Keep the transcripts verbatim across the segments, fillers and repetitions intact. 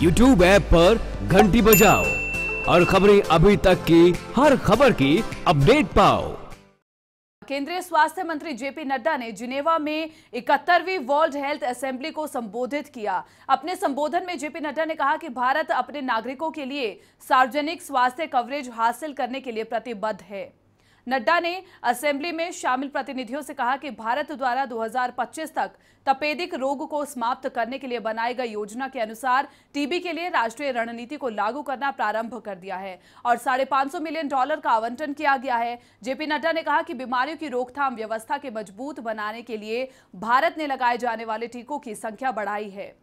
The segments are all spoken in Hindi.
यूट्यूब ऐप पर घंटी बजाओ और खबरें अभी तक की हर खबर की अपडेट पाओ। केंद्रीय स्वास्थ्य मंत्री जेपी नड्डा ने जिनेवा में इकहत्तरवीं वर्ल्ड हेल्थ असेंबली को संबोधित किया। अपने संबोधन में जेपी नड्डा ने कहा कि भारत अपने नागरिकों के लिए सार्वजनिक स्वास्थ्य कवरेज हासिल करने के लिए प्रतिबद्ध है। नड्डा ने असेंबली में शामिल प्रतिनिधियों से कहा कि भारत द्वारा दो हज़ार पच्चीस तक तपेदिक रोग को समाप्त करने के लिए बनाई गई योजना के अनुसार टीबी के लिए राष्ट्रीय रणनीति को लागू करना प्रारंभ कर दिया है और साढ़े पाँच सौ मिलियन डॉलर का आवंटन किया गया है। जेपी नड्डा ने कहा कि बीमारियों की रोकथाम व्यवस्था के मजबूत बनाने के लिए भारत ने लगाए जाने वाले टीकों की संख्या बढ़ाई है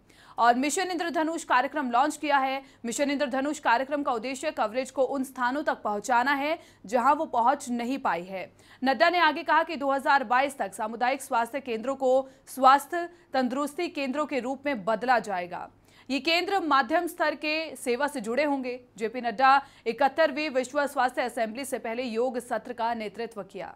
और मिशन इंद्रधनुष कार्यक्रम लॉन्च किया है। मिशन इंद्रधनुष कार्यक्रम का उद्देश्य कवरेज को उन स्थानों तक पहुंचाना है जहां वो पहुंच नहीं पाई है। नड्डा ने आगे कहा कि दो हज़ार बाईस तक सामुदायिक स्वास्थ्य केंद्रों को स्वास्थ्य तंदुरुस्ती केंद्रों के रूप में बदला जाएगा। ये केंद्र मध्यम स्तर के सेवा से जुड़े होंगे। जेपी नड्डा इकहत्तरवीं विश्व स्वास्थ्य असेंबली से पहले योग सत्र का नेतृत्व किया।